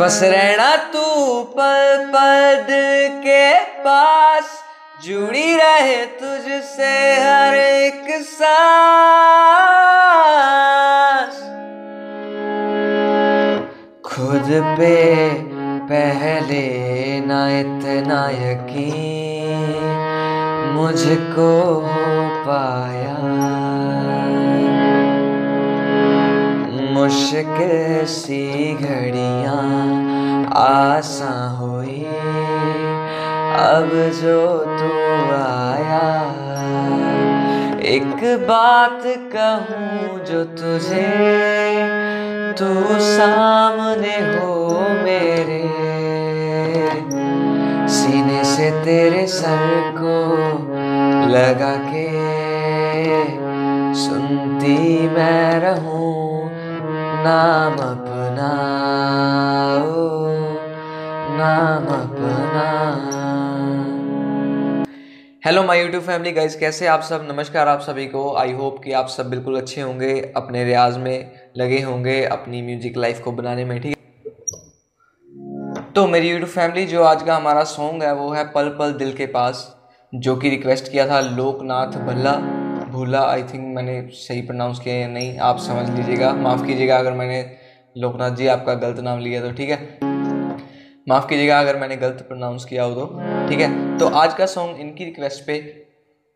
बस रहना तू पल पल दिल के पास, जुड़ी रहे तुझसे हर एक सांस। खुद पे पहले ना इतना यकीन मुझको हो पाया। मुश्किल सी घड़ियाँ आसां हुई अब जो तू आया। एक बात कहूँ जो तुझे, तू सामने हो मेरे। सीने से तेरे सर को लगा के सुनती मैं रहूँ नाम अपना, ओ नाम अपना। Hello my YouTube family guys, कैसे आप सब? नमस्कार आप सभी को। आई होप कि आप सब बिल्कुल अच्छे होंगे, अपने रियाज में लगे होंगे, अपनी म्यूजिक लाइफ को बनाने में, ठीक है। तो मेरी यूट्यूब फैमिली, जो आज का हमारा सॉन्ग है वो है पल पल दिल के पास, जो कि रिक्वेस्ट किया था लोकनाथ भल्ला भूला। आई थिंक मैंने सही प्रोनाउंस किया या नहीं, आप समझ लीजिएगा, माफ़ कीजिएगा अगर मैंने, लोकनाथ जी आपका गलत नाम लिया तो, ठीक है, माफ़ कीजिएगा अगर मैंने गलत प्रोनाउंस किया हो तो, ठीक है। तो आज का सॉन्ग इनकी रिक्वेस्ट पे,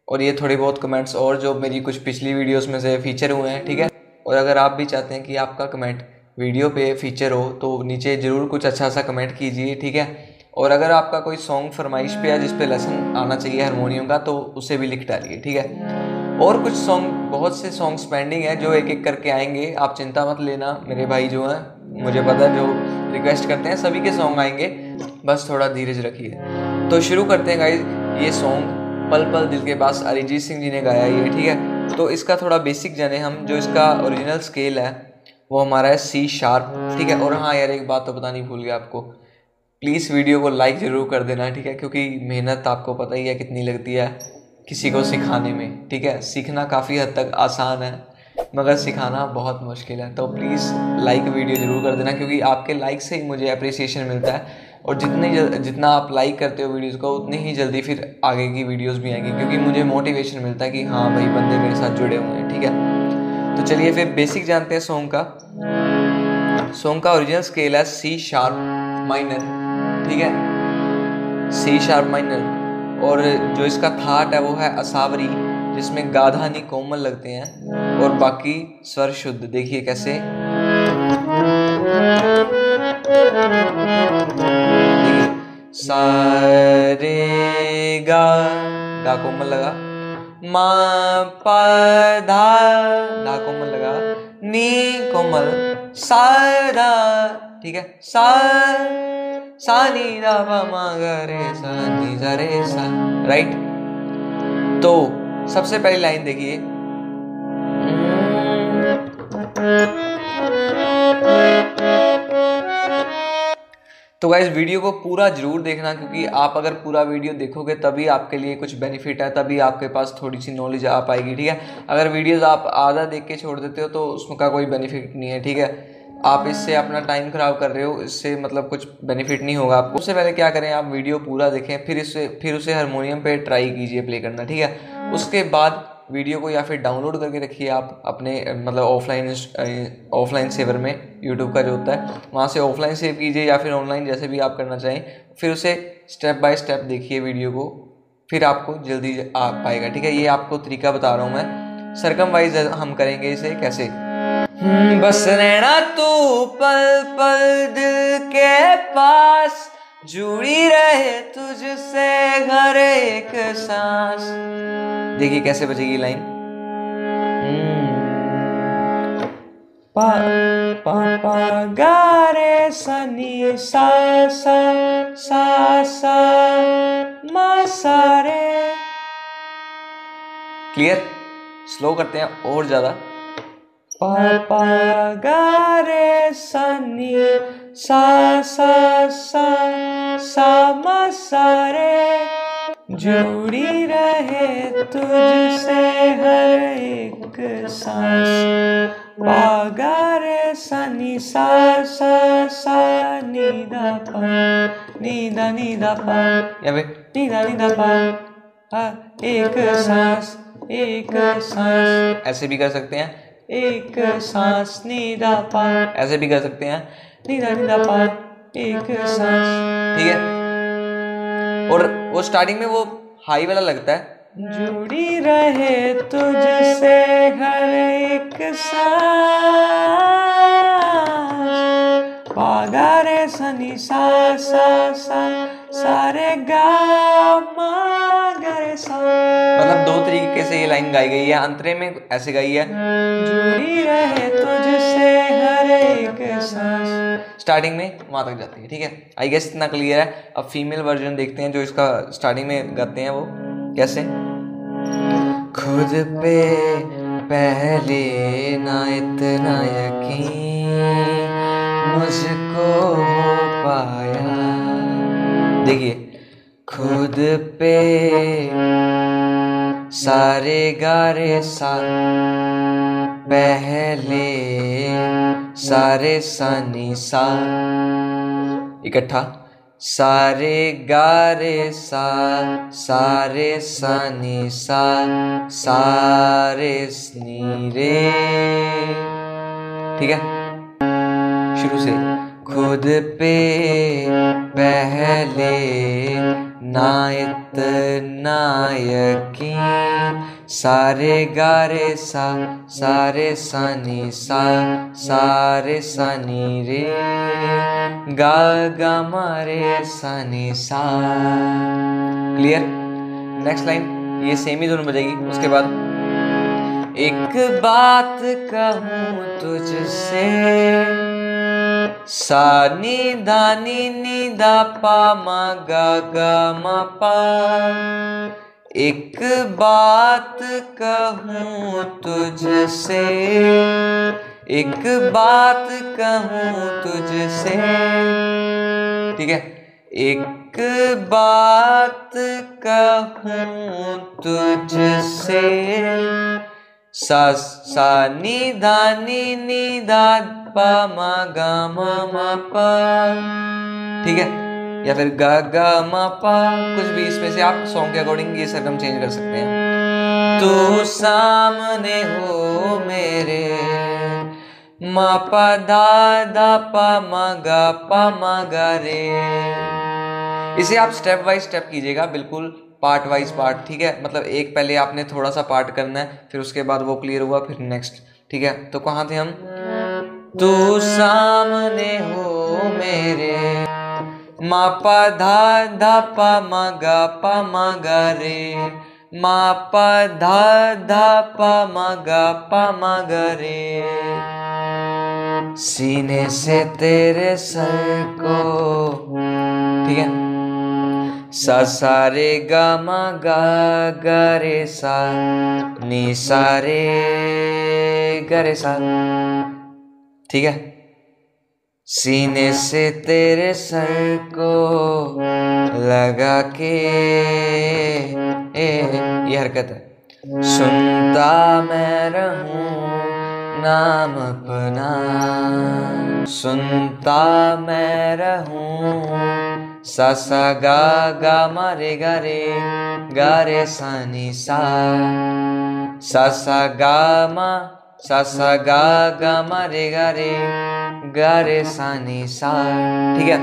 और ये थोड़े बहुत कमेंट्स और जो मेरी कुछ पिछली वीडियोस में से फीचर हुए हैं, ठीक है। और अगर आप भी चाहते हैं कि आपका कमेंट वीडियो पे फीचर हो तो नीचे ज़रूर कुछ अच्छा सा कमेंट कीजिए, ठीक है। और अगर आपका कोई सॉन्ग फरमाइश पे है जिसपे लेसन आना चाहिए हारमोनियम का, तो उसे भी लिख डालिए, ठीक है। और कुछ सॉन्ग, बहुत से सॉन्ग्स पेंडिंग हैं जो एक एक करके आएंगे, आप चिंता मत लेना मेरे भाई जो हैं, मुझे पता है जो रिक्वेस्ट करते हैं सभी के सॉन्ग आएंगे, बस थोड़ा धीरज रखिए। तो शुरू करते हैं गाइज। ये सॉन्ग पल पल दिल के पास अरिजीत सिंह जी ने गाया ये, ठीक है। तो इसका थोड़ा बेसिक जाने हम, जो इसका ओरिजिनल स्केल है वो हमारा है C#, ठीक है। और हाँ यार, एक बात तो बतानी भूल गया आपको, प्लीज़ वीडियो को लाइक ज़रूर कर देना, ठीक है, क्योंकि मेहनत आपको पता ही है कितनी लगती है किसी को सिखाने में, ठीक है। सीखना काफ़ी हद तक आसान है मगर सिखाना बहुत मुश्किल है, तो प्लीज़ लाइक वीडियो ज़रूर कर देना, क्योंकि आपके लाइक से ही मुझे अप्रिसिएशन मिलता है, और जितना आप लाइक करते हो वीडियोस को उतनी ही जल्दी फिर आगे की वीडियोस भी आएंगी, क्योंकि मुझे मोटिवेशन मिलता है कि हाँ भाई बंदे मेरे साथ जुड़े हुए हैं, ठीक है। तो चलिए फिर बेसिक जानते हैं सॉन्ग का। सॉन्ग का ओरिजिनल स्केल है C#, ठीक है, C#। और जो इसका थाट है वो है असावरी, जिसमें गाधा नी कोमल लगते हैं और बाकी स्वर शुद्ध। देखिए कैसे, देखिए सा रे गा, गा कोमल लगा, मा पा धा, धा कोमल लगा, नी कोमल, सा धा, ठीक है, सा सा नी दा पा मा गा रे सा नी दा रे सा, राइट। तो सबसे पहली लाइन देखिए, तो गाइस वीडियो को पूरा जरूर देखना, क्योंकि आप अगर पूरा वीडियो देखोगे तभी आपके लिए कुछ बेनिफिट है, तभी आपके पास थोड़ी सी नॉलेज आ पाएगी, ठीक है। अगर वीडियोस आप आधा देख के छोड़ देते हो तो उसका कोई बेनिफिट नहीं है, ठीक है, आप इससे अपना टाइम खराब कर रहे हो, इससे मतलब कुछ बेनिफिट नहीं होगा आपको। उससे पहले क्या करें, आप वीडियो पूरा देखें, फिर उसे हारमोनियम पे ट्राई कीजिए प्ले करना, ठीक है। उसके बाद वीडियो को या फिर डाउनलोड करके रखिए आप अपने, मतलब ऑफलाइन सेवर में, यूट्यूब का जो होता है वहाँ से ऑफलाइन सेव कीजिए या फिर ऑनलाइन, जैसे भी आप करना चाहें। फिर उसे स्टेप बाय स्टेप देखिए वीडियो को, फिर आपको जल्दी आ पाएगा, ठीक है। ये आपको तरीका बता रहा हूँ मैं, सरकम वाइज हम करेंगे इसे, कैसे। बस रहना तू पल पल दिल के पास, जुड़ी रहे तुझसे हर एक सांस। देखिए कैसे बजेगी लाइन, पा पा पा गा रे सा नी सा सा सा सा मा सा रे। क्लियर? स्लो करते हैं और ज्यादा, पा पा गा रे सा नी सा सा सा सा मा सा रे, जुड़ी रहे तुझसे हर एक सांस। पा गा रे सा नी सा सा सा नी दा पा या बे नी दा पा एक सांस ऐसे भी कर सकते हैं, एक सांस नी दा पा ऐसे भी कर सकते हैं, नी दा पा एक सांस। ठीक है, और वो स्टार्टिंग में वो हाई वाला लगता है। जुड़ी रहे तुझसे हर एक सांस, पागा रे सनी सा सा सा सारे गा मा गा रे सा। मतलब दो तरीके से ये लाइन गाई गई है, अंतरे में ऐसे गाई है। जुड़ी रहे तुझसे हर एक सांस, स्टार्टिंग में वहाँ तक जाती है। ठीक है, आई गेस इतना क्लियर है। अब फीमेल वर्जन देखते हैं जो इसका स्टार्टिंग में गाते हैं, वो कैसे। खुद पे पहले ना इतना यकीन मुझको हो पाया। देखिए, खुद पे सारे गारे सा पहले सारे सानी सा इकट्ठा सारे गारे सा सारे सानी सा सारे स्नी रे। ठीक है, शुरू से। खुद पे पहले ना इतना यकीन सारे गारे सा सारे सानी रे गा गा मारे सानी सा। क्लियर। नेक्स्ट लाइन ये सेम ही दोनों बजेगी। उसके बाद एक बात कहूँ तुझसे सा नी दा नी दा पा मा गा गा मा पा। एक बात कहूँ तुझसे, एक बात कहूँ तुझसे। ठीक है, एक बात कहूँ तुझसे सा सा नी दा पा मा गा मा मा पा। ठीक है, या फिर गा गा मा पा, कुछ भी इसमें से आप सॉन्ग के अकॉर्डिंग ये सरगम चेंज कर सकते हैं। तू सामने हो मेरे मा पा दा दा पा मा गा रे। इसे आप स्टेप बाय स्टेप कीजिएगा, बिल्कुल पार्ट वाइज पार्ट। ठीक है, मतलब एक पहले आपने थोड़ा सा पार्ट करना है, फिर उसके बाद वो क्लियर हुआ, फिर नेक्स्ट। ठीक है, तो कहाँ थे हम। तू सामने हो मेरे मा पा धा धा पा मा गा रे मा पा धा धा पा मा गा रे। सीने से तेरे सर को। ठीक है, सा सारे गा मा गा गा रे सा नी सारे गा रे सा। ठीक है, सीने से तेरे सर को लगा के ये हरकत है। सुनता मैं रहूं नाम अपना, सुनता मैं रहूं सा सा गा गा मारे गा रे सानी सा सा गा गा मारे गा रे सानी सा। ठीक है,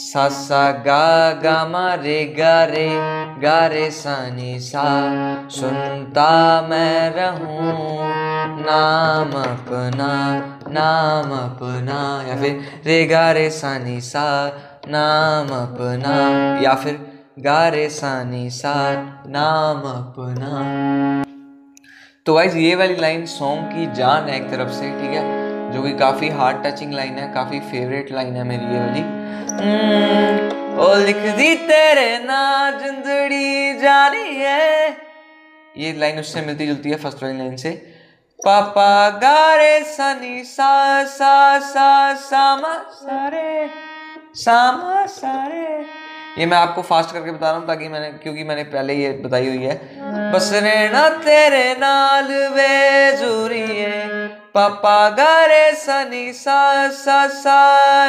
सा गा गा मारे गा रे सानी सा। सुनता मैं रहूं नाम अपना, या फिर रे गा रे सानी सा नाम अपना, या फिर गा रे सानी सा नाम अपना। तो गाइज ये वाली लाइन सॉन्ग की जान है एक तरफ से। ठीक है, जो कि काफ़ी हार्ट टचिंग लाइन है, काफ़ी फेवरेट लाइन है मेरी ये वाली। ओ लिख दी तेरे ना जिंदड़ी जानी है, ये लाइन उससे मिलती जुलती है फर्स्ट वाली लाइन से। पापा गा रे सानी सा सा सा सामा सारे सामा सारे। ये मैं आपको फास्ट करके बता रहा हूँ ताकि क्योंकि मैंने पहले ये बताई हुई है। बस रहना तेरे नाल बेजूरी है, पपा गे सनी सा सा सा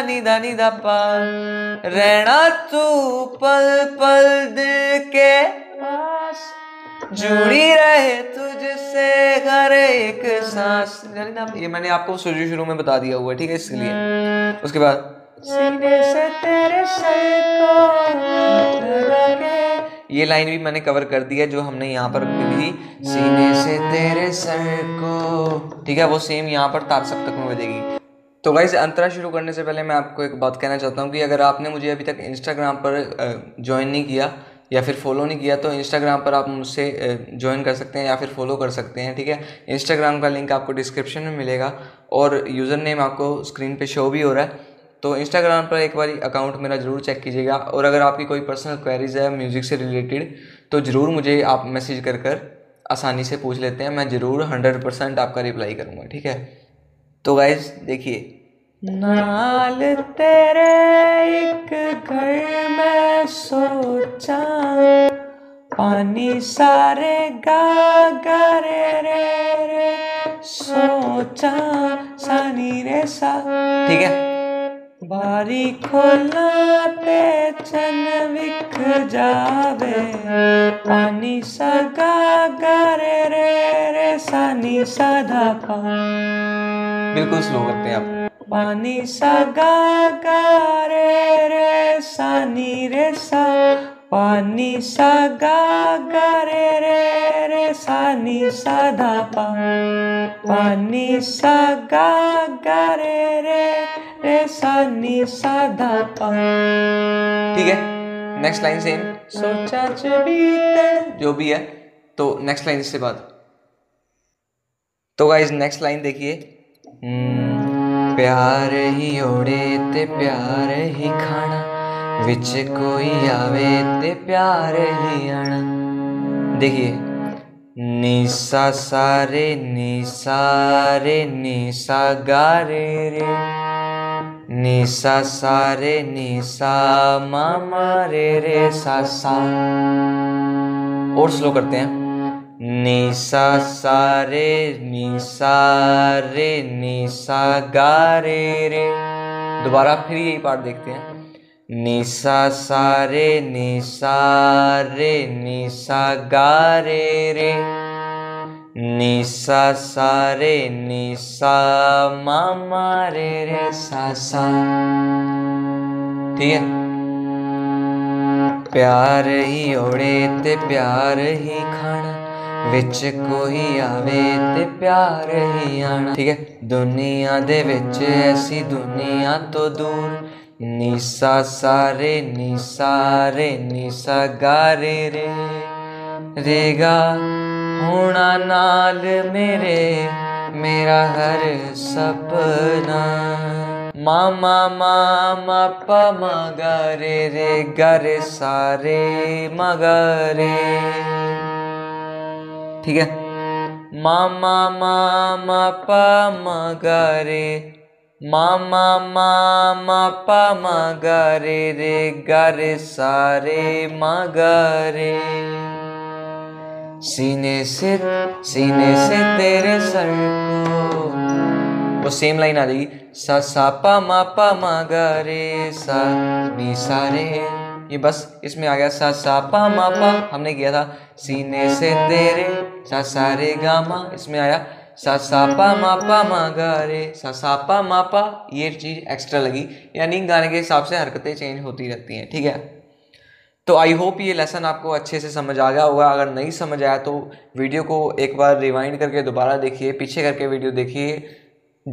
निदा निदा पा। रहना तू पल पल दिल के पास, जुड़ी रहे तुझसे हर एक सांस। ये मैंने आपको शुरू शुरू में बता दिया हुआ है, ठीक है, इसलिए उसके बाद सीने से तेरे सर को, ये लाइन भी मैंने कवर कर दी है जो हमने यहाँ पर भी सीने से तेरे सर को, ठीक है, वो सेम यहाँ पर तार सप्तक में बजेगी। तो गाइस अंतरा शुरू करने से पहले मैं आपको एक बात कहना चाहता हूँ कि अगर आपने मुझे अभी तक इंस्टाग्राम पर ज्वाइन नहीं किया या फिर फॉलो नहीं किया तो इंस्टाग्राम पर आप मुझसे ज्वाइन कर सकते हैं या फिर फॉलो कर सकते हैं, ठीक है। इंस्टाग्राम का लिंक आपको डिस्क्रिप्शन में मिलेगा और यूज़र नेम आपको स्क्रीन पर शो भी हो रहा है, तो इंस्टाग्राम पर एक बार अकाउंट मेरा ज़रूर चेक कीजिएगा। और अगर आपकी कोई पर्सनल क्वेरीज है म्यूज़िक से रिलेटेड तो ज़रूर मुझे आप मैसेज कर कर आसानी से पूछ लेते हैं, मैं ज़रूर 100% आपका रिप्लाई करूँगा, ठीक है। तो गाइज देखिए, नाल तेरे एक घर में सोचा, पानी सारे गा गा रे रे सोचा सानी रे सा, ठीक है। बारी खोलाते चन बिख जावे, पानी सगा गरे रे रे सानी साधा पा। बिल्कुल स्लो करते हैं आप। पानी सगा गरे रे सानी रे सा, पानी सगा गरे रे रे सानी साधा पा। पानी सगा गरे रे रे सानी साधा पा, ठीक है। नेक्स्ट लाइन सेम सोचा जो भी है, तो नेक्स्ट लाइन से बात। तो गाइज नेक्स्ट लाइन देखिए, प्यार ही ओढ़े ते प्यार ही खाना, विच कोई आवे ते प्यार ही आना। देखिए निशा सारे निशा रे निशा गा रे रे, निशा सारे निशा मामा रे रे सा सा। और स्लो करते हैं, निशा रे निशा गा रे रे। दोबारा फिर यही पार्ट देखते हैं, निशा रे निशा गा रे रे, निशा सारे निशा मामा रे रे सा सा, ठीक है। प्यार ही ओढ़े ते प्यार ही खाना, विच कोई आवे ते प्यार ही आना, ठीक है। दुनिया दे विच ऐसी दुनिया तो दूर, निशा सारे निशा गा रे रे, रेगा होना नाल मेरे मेरा हर सपना, मामा मामा पा मगा रे रे गरे सारे मगा रे, ठीक है। मामा मामा पा मगा रे, मामा मामा पा मगा रे रे गरे सारे मगा रे। सीने से तेरे सर को, वो सेम लाइन आ जाएगी, सा सा पा मा गा रे सा नी सा रे। ये बस इसमें आ गया सा पा, हमने किया था सीने से तेरे सा रे गा मा, इसमें आया सा पा मा गा रे सा पा। ये चीज़ एक्स्ट्रा लगी, यानी गाने के हिसाब से हरकतें चेंज होती रहती हैं, ठीक है। तो आई होप ये लेसन आपको अच्छे से समझ आ गया होगा। अगर नहीं समझ आया तो वीडियो को एक बार रिवाइंड करके दोबारा देखिए, पीछे करके वीडियो देखिए,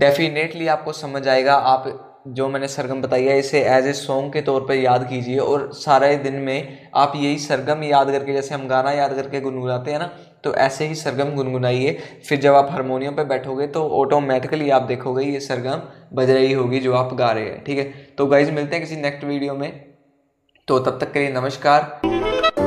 डेफिनेटली आपको समझ आएगा। आप जो मैंने सरगम बताई है इसे एज ए सॉन्ग के तौर पर याद कीजिए और सारे दिन में आप यही सरगम याद करके, जैसे हम गाना याद करके गुनगुनाते हैं ना, तो ऐसे ही सरगम गुनगुनाइए। फिर जब आप हारमोनियम पे बैठोगे तो ऑटोमेटिकली आप देखोगे ये सरगम बज रही होगी जो आप गा रहे हैं, ठीक है। तो गाइज मिलते हैं किसी नेक्स्ट वीडियो में, तो तब तक के लिए नमस्कार।